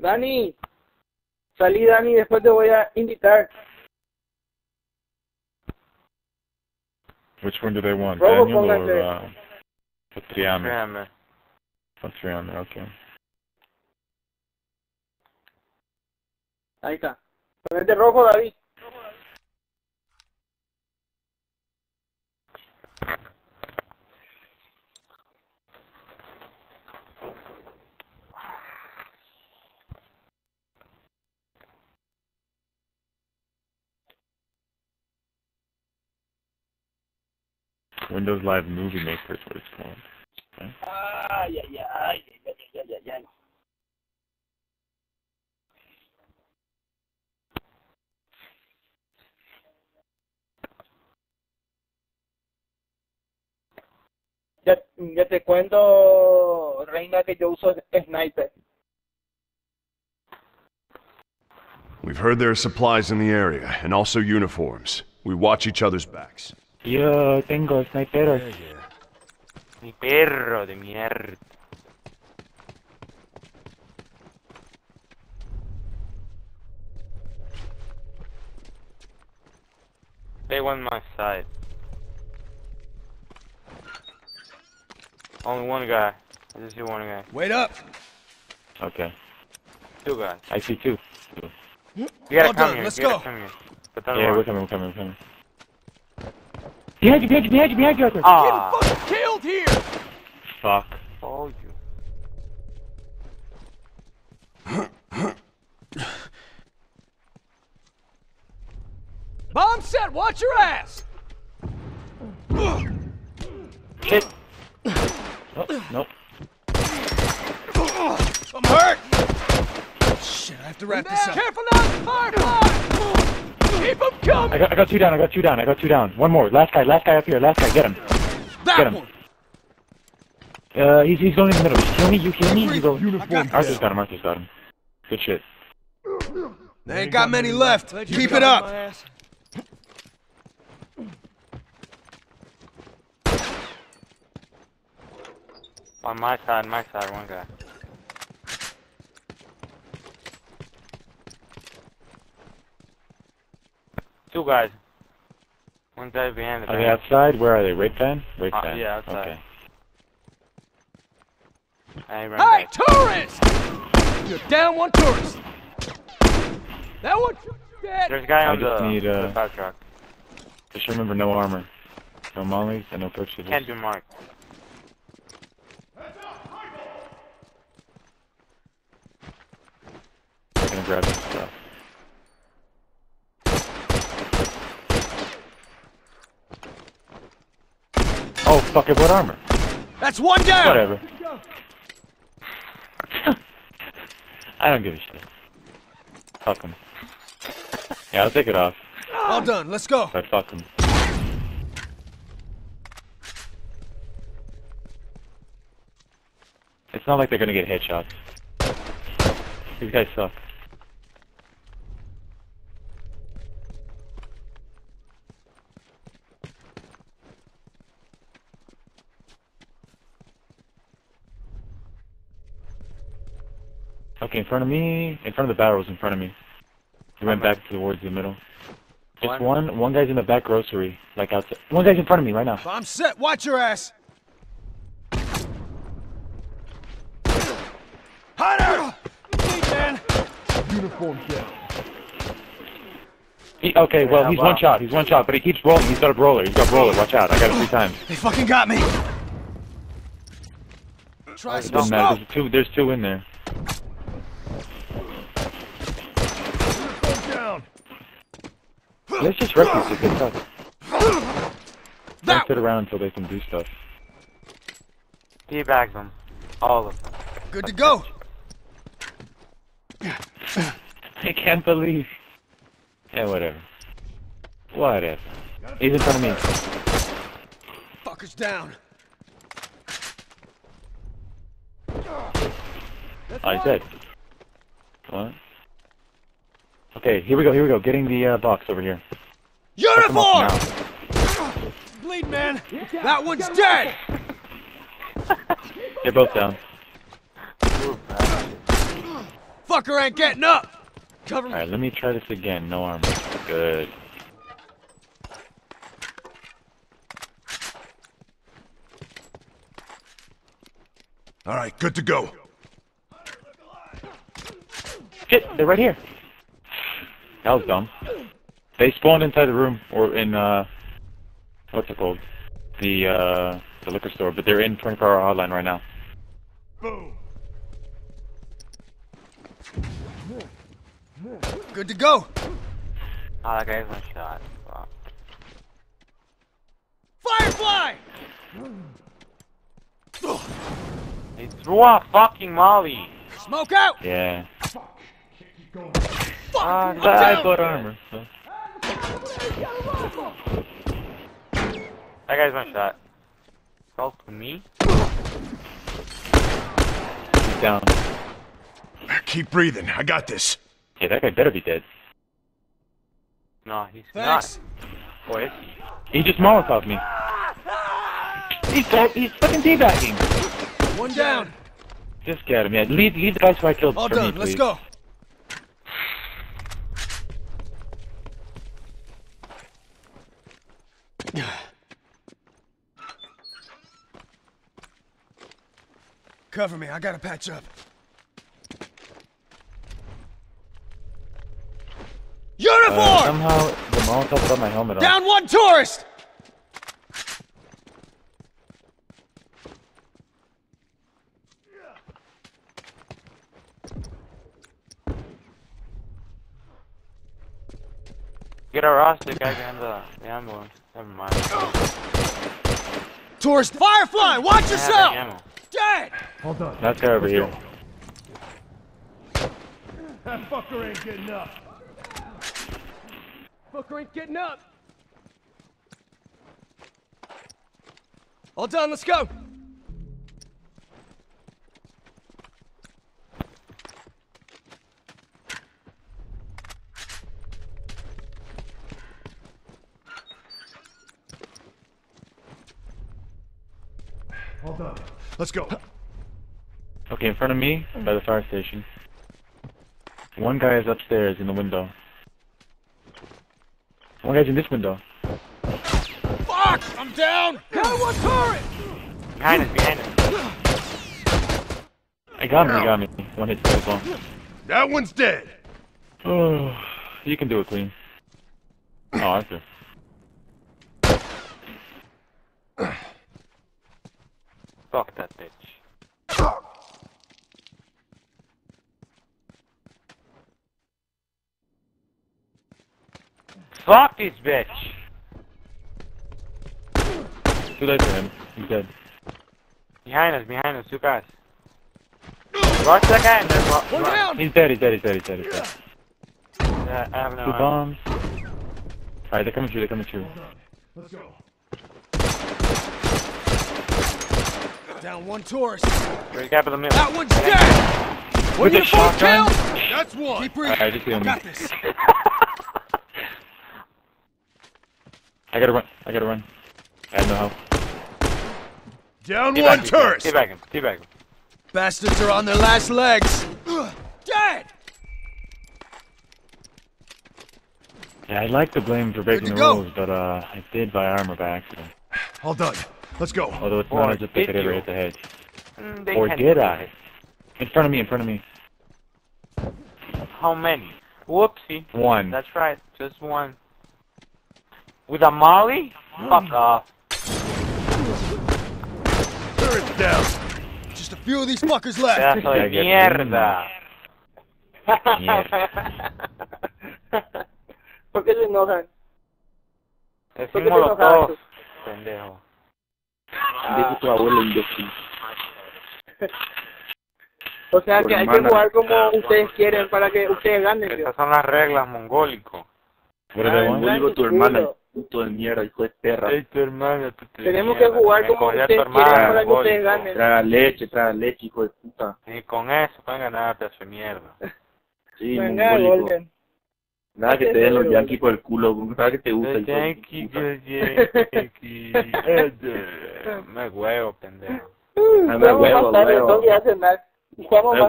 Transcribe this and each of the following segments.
Dani, salí Dani, después te voy a invitar. Which one do they want, Robo, Daniel póngase. Or Patriana? Patriana, okay. Ahí está. Ponete rojo, David. Windows Live Movie Maker is what it's called. Okay. Ay, ay, ay, ay, ay, ay, ay. Ya te cuento, Reina, que yo uso Sniper. We've heard there are supplies in the area, and also uniforms. We watch each other's backs. Yo tengo sniperos. Mi perro de mierda. They want my side. Only one guy. I just see one guy. Wait up! Okay. Two guys. I see two. You gotta come here. Let's go. Yeah, we're coming, coming. Behind you, Arthur. Ah. Getting fucking killed here! Fuck. All you. Bomb set, watch your ass! Shit. Oh, nope. I'm hurt! Shit, I have to wrap this up. Careful now, fire! Keep him coming! I got two down, I got two down. One more, last guy up here, get him. Get him. He's going in the middle. You kill me? He's going uniform. Arthur's got him. Good shit. They ain't got many left. Keep it up! On my side, one guy. Two guys. One guy behind the van. Are they outside? Where are they? Rape van? Yeah, outside. Okay. Hey, tourist! You're down one tourist! That one should be dead! There's a guy on the fire truck. Just remember, no armor. No mollies and no purchases. Can't be marked. Grab this stuff. Oh, fuck it, what armor? That's one down! Whatever. I don't give a shit. Fuck him. Yeah, I'll take it off. All done, let's go! But fuck him. It's not like they're gonna get headshots. These guys suck. Okay, in front of me, in front of the barrels, in front of me. He went back towards the middle. Just one guy's in the back grocery, like outside. One guy's in front of me right now. I'm set, watch your ass! Hunter! Hey, man! Uniform shit. Okay, well, yeah, he's one shot, but he keeps rolling. He's got a roller, watch out, I got it 3 times. They fucking got me! Try some stuff. There's two in there. Let's just reckless if they suck. Don't sit around until they can do stuff. Debag them. All of them. Good to go! I can't believe... Yeah, whatever. Whatever. He's in front of me. Fuckers down! I said. What? Okay, here we go. Getting the box over here. Uniform! Bleed, man. That one's dead! They're both down. Fuck fucker ain't getting up! Cover me. Alright, let me try this again. No armor. Good. Alright, good to go. Shit, they're right here. That was dumb. They spawned inside the room, or in, what's it called? The liquor store, but they're in 24-hour hotline right now. Boom. Good to go. Oh, that guy's one shot. Wow. Firefly! They threw a fucking molly. Smoke out! Yeah. Ah, I got armor. So. That guy's one shot. Call to me. He's down. Keep breathing. I got this. Yeah, that guy better be dead. No, he's not. Boy, he just Molotov me. He's fucking teabagging. One down. Just get him. Yeah, leave the guys who I killed. All done. Let's go. Cover me. I gotta patch up. Uniform! Somehow the Molotov got my helmet on. Down one tourist! Get our roster guy behind the ambulance. Never mind. Tourist! Firefly! Watch yourself! Dead! Hold on. That guy over here. That fucker ain't getting up. Fucker ain't getting up. All done, let's go. All done. Let's go. Okay, in front of me, by the fire station. One guy is upstairs in the window. One guy's in this window. Fuck! I'm down! Got one turret! Behind us, behind us. I got him, he got me. One hit as well. That one's dead! Oh, you can do it, Clean. Oh, I see. Fuck that bitch. Fuck this bitch! Too late for him. He's dead. Behind us, too fast. Watch that guy and then walk. One down! He's dead. Yeah, I have no idea. Two bombs. Alright, they're coming through. Let's go. Down one tourist. There's a guy in the middle. That one's dead! What did you both kill? That's one! Keep breathing. Alright, just kill me. I got this. I gotta run. I have no help. Down one turret! Teabag him. Bastards are on their last legs! Dead! Yeah, I'd like to blame for breaking the rules, but I did buy armor by accident. All done. Let's go. Although it's not as if they could ever hit the head. Or did I? In front of me. How many? Whoopsie. One. That's right, just one. With a molly? Fuck off. Turret's down. Just a few of these fuckers left. Mierda. ¿Por qué se enojan? Es un molotov, pendejo. Dijo tu abuelo imbécil. O sea que hay que jugar como ustedes quieren para que ustedes ganen. Esas son las reglas, mongólico. Mongólico tu hermana. Puto de mierda, hijo de perra. Hey, tu hermana, tenemos que jugar como ustedes quieran para que ustedes ganen. Traga leche, hijo de puta. Y con eso van a ganar, pedazo de mierda. Sí, mongólico. Nada que te den los yankees por el culo, nada que te gusta. Los yankees, me huevo, pendejo. Me huevo. Jugamos más tarde,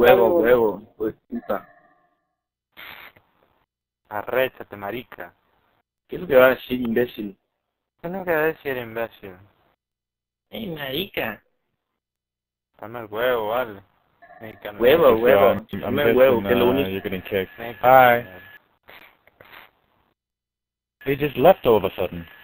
huevo, hijo de puta. Arréchate, marica. ¿Qué es lo que va a decir, imbécil? ¿Qué es lo que va a decir, imbécil? ¡Ey, marica! Dame el huevo, vale. Huevo, huevo. Dame el huevo, que es lo único. You're getting kicked. Hi. They just left all of a sudden.